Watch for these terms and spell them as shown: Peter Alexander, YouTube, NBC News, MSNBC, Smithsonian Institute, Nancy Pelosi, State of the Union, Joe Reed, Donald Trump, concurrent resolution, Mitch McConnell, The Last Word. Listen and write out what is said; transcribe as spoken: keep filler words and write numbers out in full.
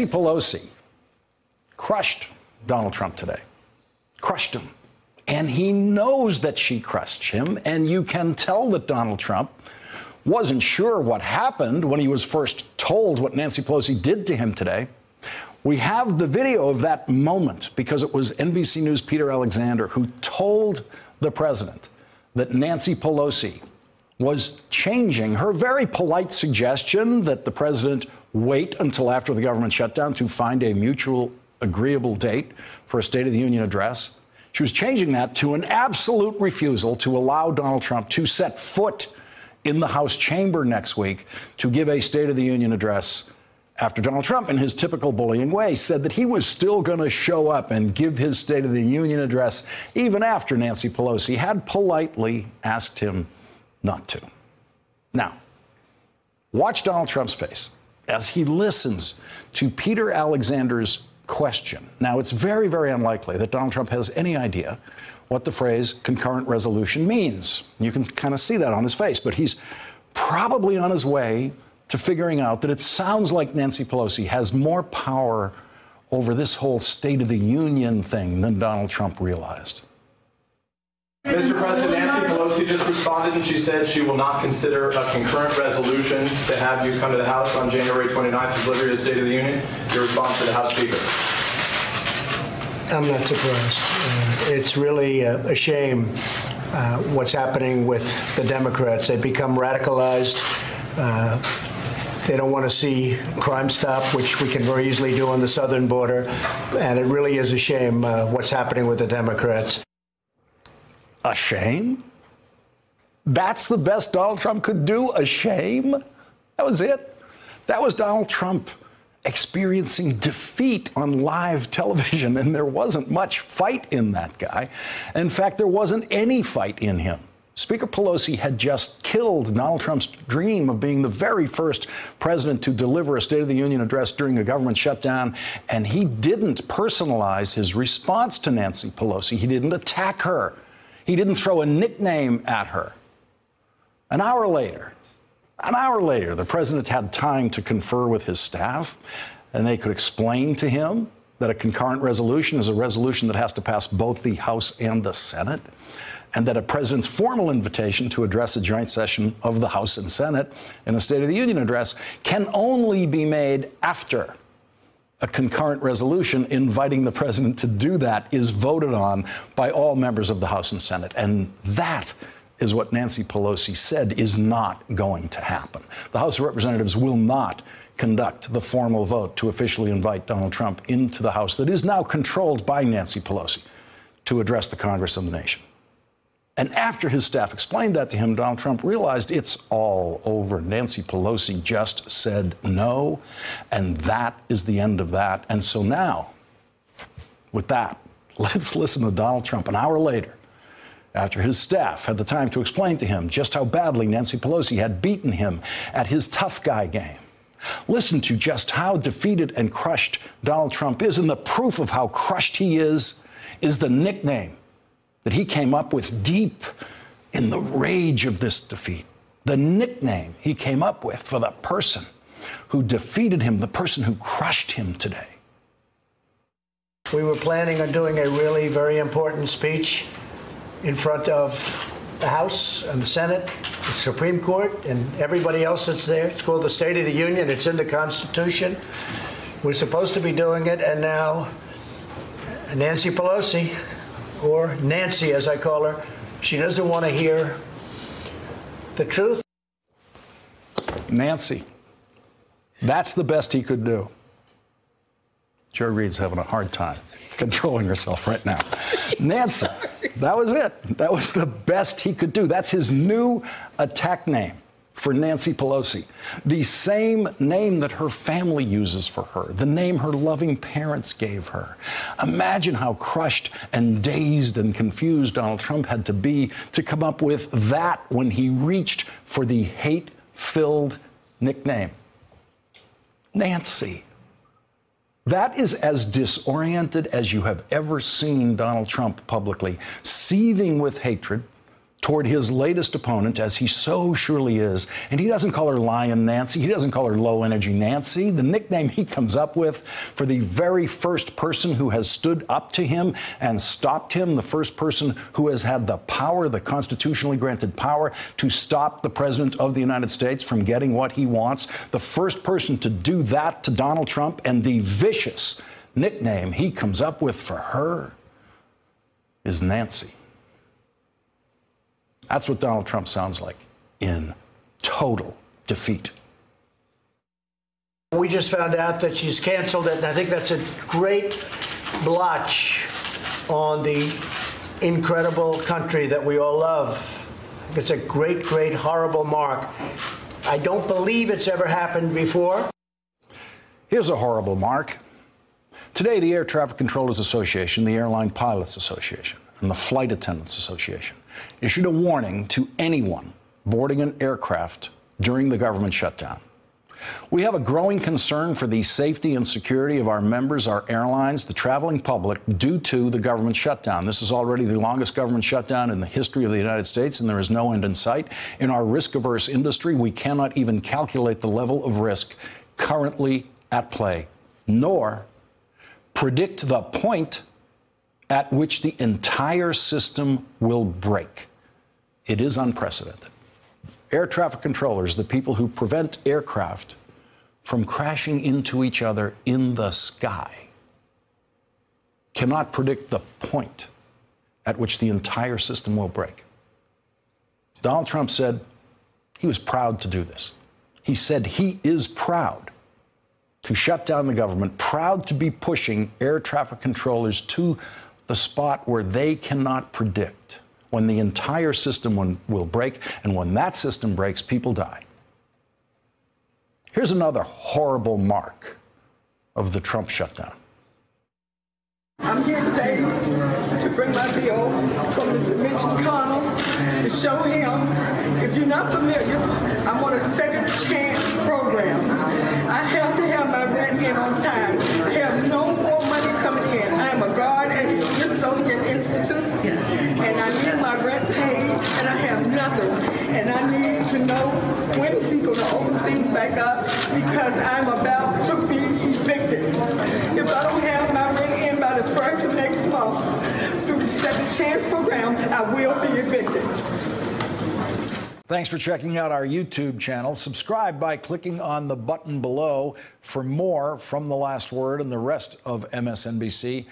Nancy Pelosi crushed Donald Trump today. Crushed him. And he knows that she crushed him. And you can tell that Donald Trump wasn't sure what happened when he was first told what Nancy Pelosi did to him today. We have the video of that moment because it was N B C News' Peter Alexander who told the president that Nancy Pelosi was changing her very polite suggestion that the president wait until after the government shutdown to find a mutual agreeable date for a State of the Union address. She was changing that to an absolute refusal to allow Donald Trump to set foot in the House chamber next week to give a State of the Union address after Donald Trump, in his typical bullying way, said that he was still going to show up and give his State of the Union address even after Nancy Pelosi had politely asked him not to. Now, watch Donald Trump's face as he listens to Peter Alexander's question. Now, it's very, very unlikely that Donald Trump has any idea what the phrase concurrent resolution means. You can kind of see that on his face, but he's probably on his way to figuring out that it sounds like Nancy Pelosi has more power over this whole State of the Union thing than Donald Trump realized. Mister President, Nancy Pelosi just responded and she said she will not consider a concurrent resolution to have you come to the House on January twenty-ninth to deliver the State of the Union. Your response to the House Speaker. I'm not surprised. Uh, it's really a, a shame uh, what's happening with the Democrats. They've become radicalized. Uh, They don't want to see crime stop, which we can very easily do on the southern border. And it really is a shame uh, what's happening with the Democrats. A shame? That's the best Donald Trump could do? A shame? That was it. That was Donald Trump experiencing defeat on live television. And there wasn't much fight in that guy. In fact, there wasn't any fight in him. Speaker Pelosi had just killed Donald Trump's dream of being the very first president to deliver a State of the Union address during a government shutdown, and he didn't personalize his response to Nancy Pelosi. He didn't attack her. He didn't throw a nickname at her. An hour later, an hour later, the president had time to confer with his staff, and they could explain to him that a concurrent resolution is a resolution that has to pass both the House and the Senate, and that a president's formal invitation to address a joint session of the House and Senate in a State of the Union address can only be made after a concurrent resolution inviting the president to do that is voted on by all members of the House and Senate. And that is what Nancy Pelosi said is not going to happen. The House of Representatives will not conduct the formal vote to officially invite Donald Trump into the House that is now controlled by Nancy Pelosi to address the Congress and the nation. And after his staff explained that to him, Donald Trump realized it's all over. Nancy Pelosi just said no, and that is the end of that. And so now, with that, let's listen to Donald Trump an hour later, after his staff had the time to explain to him just how badly Nancy Pelosi had beaten him at his tough guy game. Listen to just how defeated and crushed Donald Trump is, and the proof of how crushed he is is the nickname that he came up with deep in the rage of this defeat. The nickname he came up with for the person who defeated him, the person who crushed him today. We were planning on doing a really very important speech in front of the House and the Senate, the Supreme Court, and everybody else that's there. It's called the State of the Union. It's in the Constitution. We're supposed to be doing it, and now Nancy Pelosi, or Nancy, as I call her, she doesn't want to hear the truth. Nancy. That's the best he could do. Joe Reed's having a hard time controlling herself right now. Nancy. That was it. That was the best he could do. That's his new attack name for Nancy Pelosi, the same name that her family uses for her, the name her loving parents gave her. Imagine how crushed and dazed and confused Donald Trump had to be to come up with that when he reached for the hate-filled nickname. Nancy. That is as disoriented as you have ever seen Donald Trump publicly, seething with hatred, toward his latest opponent, as he so surely is. And he doesn't call her Lion Nancy. He doesn't call her Low Energy Nancy. The nickname he comes up with for the very first person who has stood up to him and stopped him, the first person who has had the power, the constitutionally granted power, to stop the President of the United States from getting what he wants, the first person to do that to Donald Trump, and the vicious nickname he comes up with for her is Nancy. That's what Donald Trump sounds like in total defeat. We just found out that she's canceled it, and I think that's a great blotch on the incredible country that we all love. It's a great, great, horrible mark. I don't believe it's ever happened before. Here's a horrible mark. Today, the Air Traffic Controllers Association, the Airline Pilots Association, and the Flight Attendants Association issued a warning to anyone boarding an aircraft during the government shutdown. We have a growing concern for the safety and security of our members, our airlines, the traveling public, due to the government shutdown. This is already the longest government shutdown in the history of the United States, and there is no end in sight. In our risk-averse industry, we cannot even calculate the level of risk currently at play, nor predict the point at which the entire system will break. It is unprecedented. Air traffic controllers, the people who prevent aircraft from crashing into each other in the sky, cannot predict the point at which the entire system will break. Donald Trump said he was proud to do this. He said he is proud to shut down the government, proud to be pushing air traffic controllers to the spot where they cannot predict when the entire system will break, and when that system breaks, people die. Here's another horrible mark of the Trump shutdown. I'm here today to bring my bill from Mister Mitch McConnell to show him, if you're not familiar, I'm on a second chance program. I have to have my rent in on time. I have no more money coming in. I am a guard at the Smithsonian Institute, and I need my rent paid, and I have nothing. And I need to know, when is he going to open things back up, because I'm about to be evicted. If I don't have my rent in by the first of next month, through the second chance program, I will be evicted. Thanks for checking out our YouTube channel. Subscribe by clicking on the button below for more from The Last Word and the rest of M S N B C.